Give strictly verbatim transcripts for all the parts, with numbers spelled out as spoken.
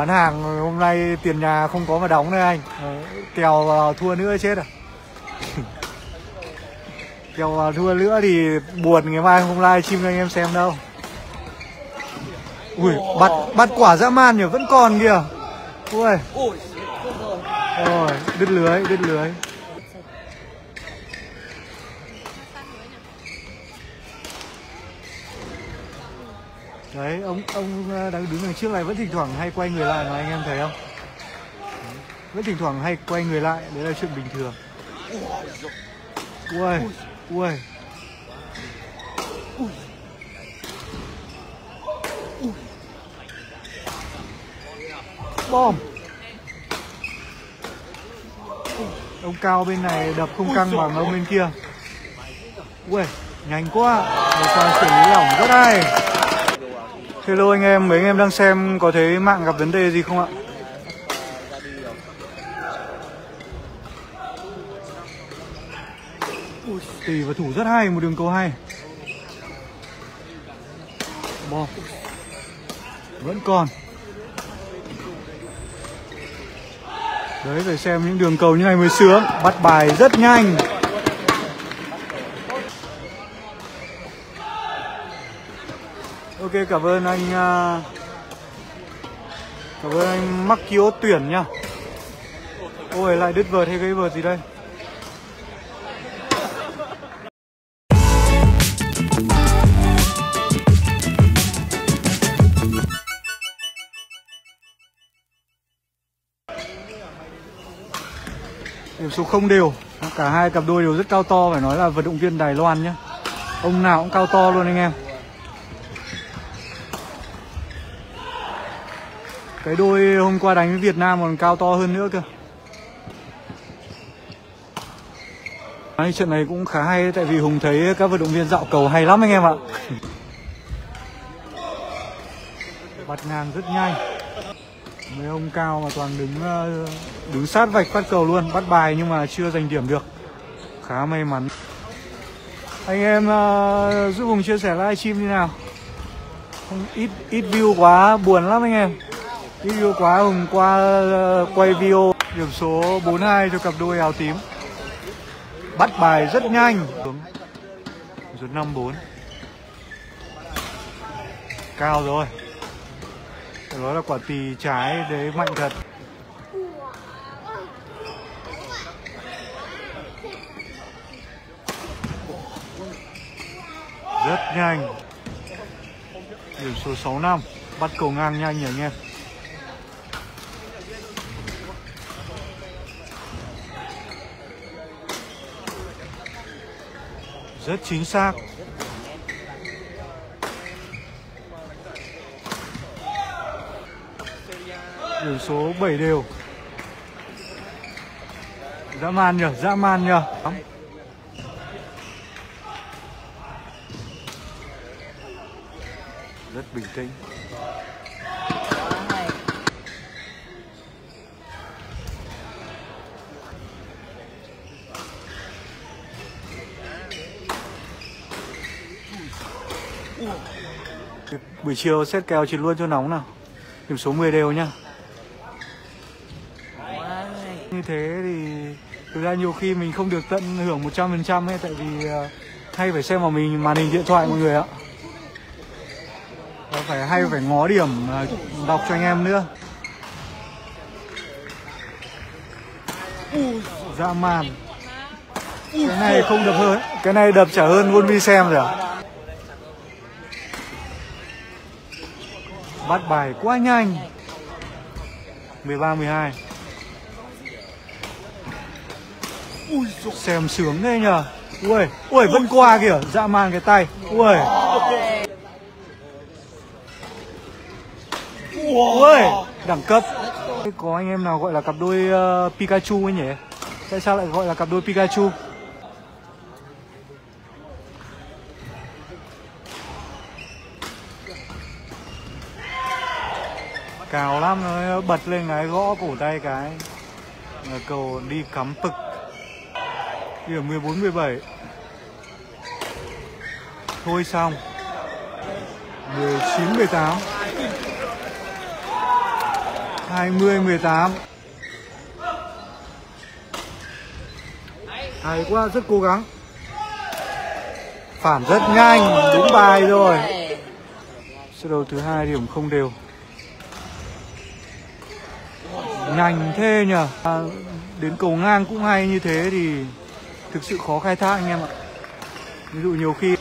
Bán hàng hôm nay tiền nhà không có mà đóng đây anh. Kèo thua nữa chết à. Kèo thua nữa thì buồn, ngày mai không live stream cho anh em xem đâu. Ui, bắt bắt quả dã man nhỉ, vẫn còn kìa. Ui. Rồi, đứt lưới, đứt lưới. Đấy, ông ông đang đứng đằng trước này vẫn thỉnh thoảng hay quay người lại mà anh em thấy không? Đấy, vẫn thỉnh thoảng hay quay người lại, đấy là chuyện bình thường. Ui, ui. Bom. Ông Cao bên này đập không căng bằng ông bên kia. Ui, nhanh quá. Một pha xử lý lỏng rất hay. Hello anh em, mấy anh em đang xem có thấy mạng gặp vấn đề gì không ạ? Ui, tì và thủ rất hay, một đường cầu hay. Bò. Vẫn còn. Đấy, phải xem những đường cầu như này mới sướng. Bắt bài rất nhanh. Ok, cảm ơn anh uh, cảm ơn anh Makio tuyển nha. Ôi, lại đứt vợt hay cái vợt gì đây. Điểm số không đều, cả hai cặp đôi đều rất cao to, phải nói là vận động viên Đài Loan nhá. Ông nào cũng cao to luôn anh em. Cái đôi hôm qua đánh với Việt Nam còn cao to hơn nữa cơ. Đấy, trận này cũng khá hay tại vì Hùng thấy các vận động viên dạo cầu hay lắm anh em ạ. Bật ngang rất nhanh. Mấy ông Cao mà toàn đứng đứng sát vạch phát cầu luôn, bắt bài nhưng mà chưa giành điểm được. Khá may mắn. Anh em uh, giúp Hùng chia sẻ livestream như nào. Không, ít ít view quá buồn lắm anh em. Video quá, Hùng qua uh, quay video. Điểm số bốn hai cho cặp đôi áo tím. Bắt bài rất nhanh. Rút năm bốn. Cao rồi. Đó là quả tì trái đấy, mạnh thật. Rất nhanh. Điểm số sáu năm. Bắt cầu ngang nhanh nhỉ anh em. Rất chính xác. Điểm số bảy đều. Dã man nhờ, dã man nhờ. Rất bình tĩnh. Buổi chiều xét kèo chỉ luôn cho nóng nào. Điểm số mười đều nhá. Như thế thì thực ra nhiều khi mình không được tận hưởng một trăm phần trăm ấy, tại vì hay phải xem vào mình màn hình điện thoại mọi người ạ. Và phải hay phải ngó điểm đọc cho anh em nữa. Dã man. Cái này không đập hơn, cái này đập trả hơn Won Vi xem rồi ạ. Bắt bài quá nhanh. Mười ba mười hai. Xem sướng thế nhờ. Ui, ui vẫn qua kìa. Dã man cái tay. Ui. Ui, đẳng cấp. Có anh em nào gọi là cặp đôi uh, Pikachu ấy nhỉ? Tại sao lại gọi là cặp đôi Pikachu? Cào lắm, nó bật lên cái gõ cổ tay cái. Cầu đi cắm pực. Điểm mười bốn mười bảy. Thôi xong. mười chín mười tám. hai mươi mười tám. Hay quá, rất cố gắng. Phản rất nhanh, đúng bài rồi. Sơ đầu thứ hai điểm không đều. Nhanh thế nhờ. À, đến cầu ngang cũng hay như thế thì thực sự khó khai thác anh em ạ. Ví dụ nhiều khi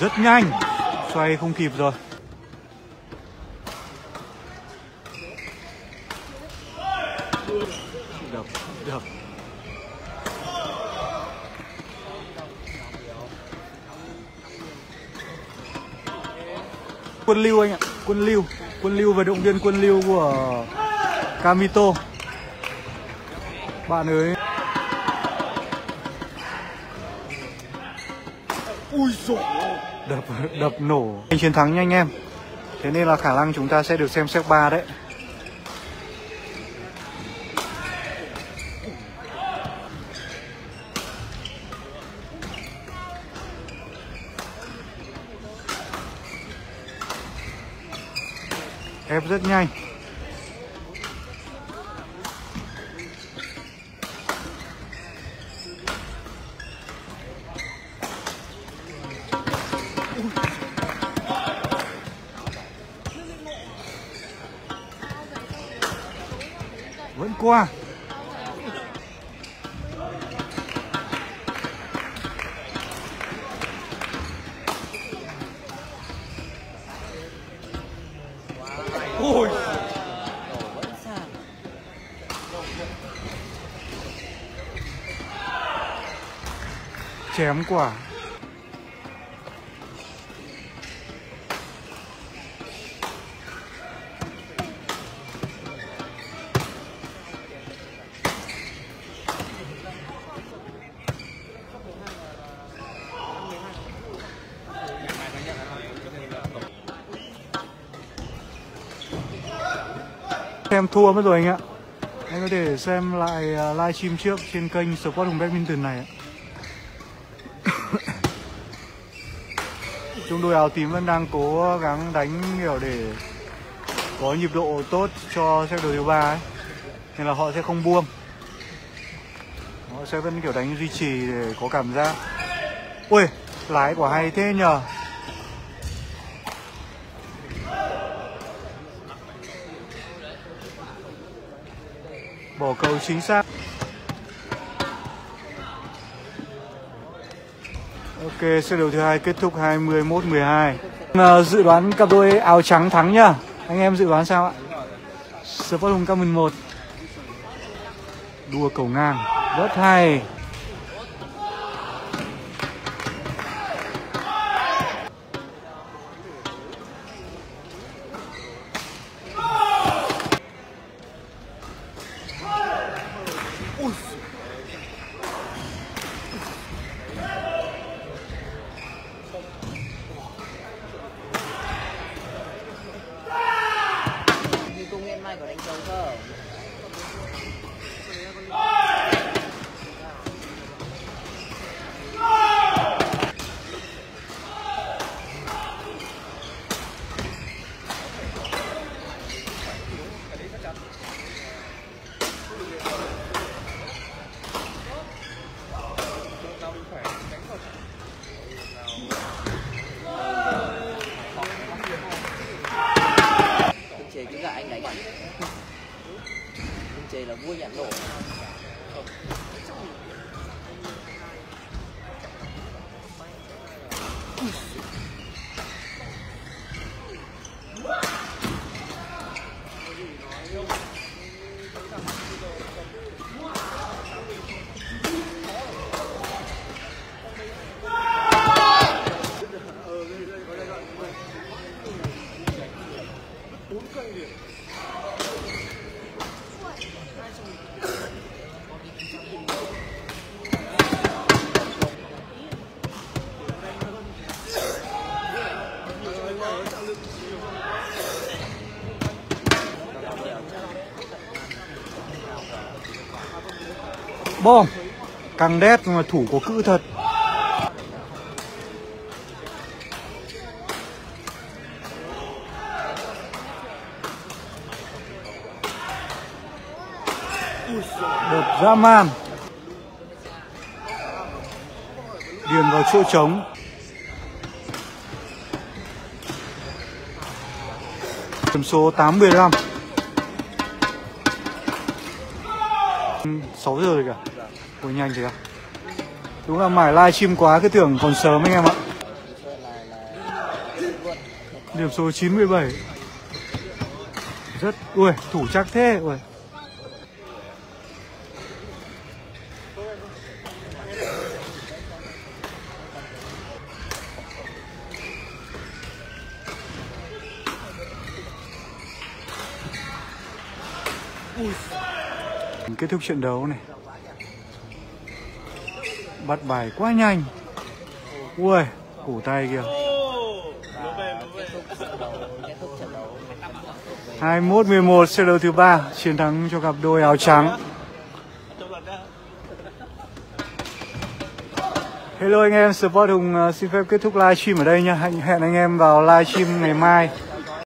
rất nhanh, xoay không kịp rồi. Đập, đập. Quân lưu anh ạ, quân lưu, quân lưu và động viên quân lưu của Kamito. Bạn ấy. Ui giời. Đập, đập nổ mình chiến thắng nha anh em. Thế nên là khả năng chúng ta sẽ được xem xét ba đấy. Ép rất nhanh. Vẫn qua. Ôi. Chém quả. Em thua mất rồi anh ạ. Anh có thể xem lại live stream trước trên kênh Sport Hùng Badminton này ạ. Trung đội áo tím vẫn đang cố gắng đánh kiểu để có nhịp độ tốt cho set đầu thứ ba ấy. Nên là họ sẽ không buông. Họ sẽ vẫn kiểu đánh duy trì để có cảm giác. Ui, lái quả hay thế nhờ. Bỏ cầu chính xác. Ok, set đầu thứ hai kết thúc hai mươi mốt mười hai. À, dự đoán cặp đôi áo trắng thắng nhá. Anh em dự đoán sao ạ? Sport Hùng Badminton một. Đua cầu ngang rất hay. Bom, Căng đét mà thủ có cữ thật. Đập dã man, điền vào chỗ trống. Điểm số tám mười lăm. sáu giờ rồi cả. Ôi nhanh thế à? Đúng là mải live stream quá, cứ tưởng còn sớm anh em ạ. Điểm số chín mươi bảy. Rất... Ui, thủ chắc thế. Ui. Kết thúc trận đấu này. Bắt bài quá nhanh. Ui, củ tay kìa. hai mốt mười một set đấu thứ ba, chiến thắng cho cặp đôi áo trắng. Hello anh em, Sport Hùng xin phép kết thúc livestream ở đây nha. Hẹn anh em vào livestream ngày mai.